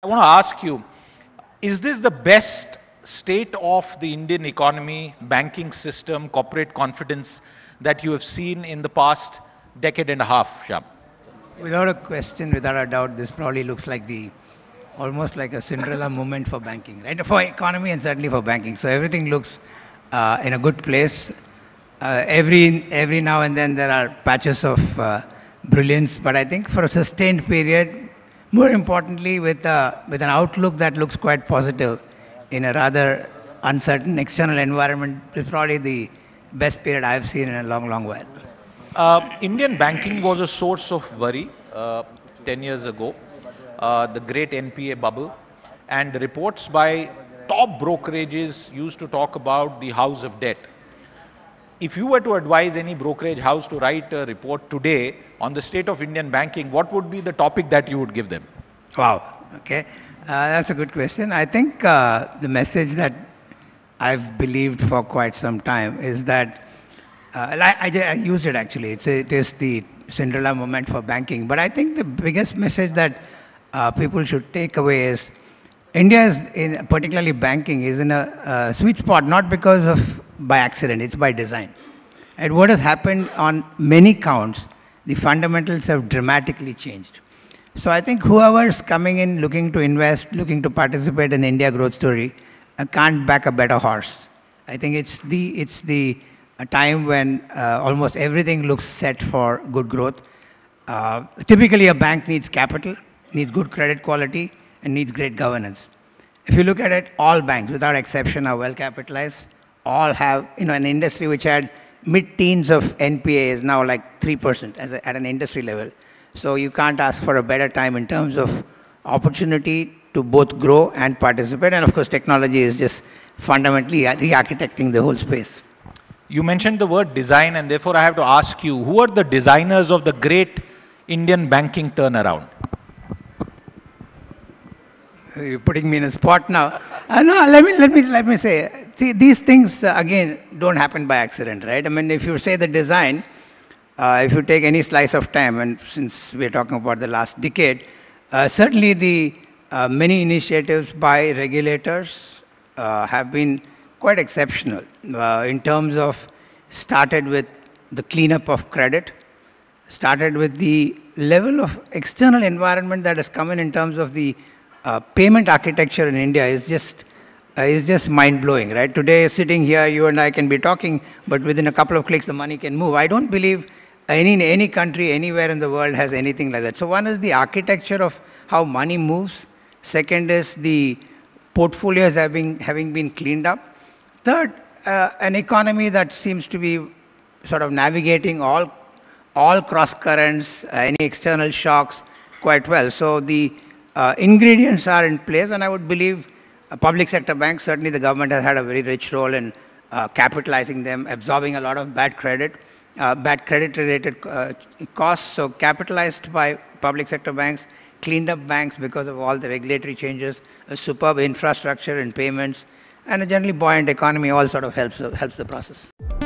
I want to ask you, is this the best state of the Indian economy, banking system, corporate confidence that you have seen in the past decade and a half, Shyam? Without a question, without a doubt, this probably looks like almost like a Cinderella moment for banking, right? For economy and certainly for banking. So everything looks in a good place. Every now and then there are patches of brilliance, but I think for a sustained period, more importantly, with an outlook that looks quite positive in a rather uncertain external environment, is probably the best period I've seen in a long, long while. Indian banking was a source of worry 10 years ago, the great NPA bubble, and reports by top brokerages used to talk about the house of debt. If you were to advise any brokerage house to write a report today on the state of Indian banking, what would be the topic that you would give them? Wow, okay. That's a good question. I think the message that I've believed for quite some time is that, I used it actually, it is the Cinderella moment for banking. But I think the biggest message that people should take away is India, particularly banking, is in a sweet spot, not because of by accident, it's by design. And what has happened on many counts, the fundamentals have dramatically changed. So I think whoever's coming in looking to invest, looking to participate in the India growth story, can't back a better horse. I think it's the time when almost everything looks set for good growth. Typically a bank needs capital, needs good credit quality, and needs great governance. If you look at it, all banks, without exception, are well capitalized. All have, an industry which had mid-teens of NPA is now like 3% at an industry level. So you can't ask for a better time in terms of opportunity to both grow and participate. And of course, technology is just fundamentally re-architecting the whole space. You mentioned the word design, and therefore I have to ask you, who are the designers of the great Indian banking turnaround? You're putting me in a spot now. No, let me say, see, these things again don't happen by accident, right? I mean, if you say the design, if you take any slice of time, and since we're talking about the last decade, certainly the many initiatives by regulators have been quite exceptional in terms of started with the cleanup of credit, started with the level of external environment that has come in terms of the payment architecture in India is just mind-blowing, right? Today, sitting here, you and I can be talking, but within a couple of clicks, the money can move. I don't believe any country anywhere in the world has anything like that. So one is the architecture of how money moves. Second is the portfolios having been cleaned up. Third, an economy that seems to be sort of navigating all cross-currents, any external shocks quite well. So the ingredients are in place, and I would believe public sector banks, certainly the government has had a very rich role in capitalizing them, absorbing a lot of bad credit related costs. So capitalized by public sector banks, cleaned up banks because of all the regulatory changes, a superb infrastructure and payments, and a generally buoyant economy all sort of helps the process.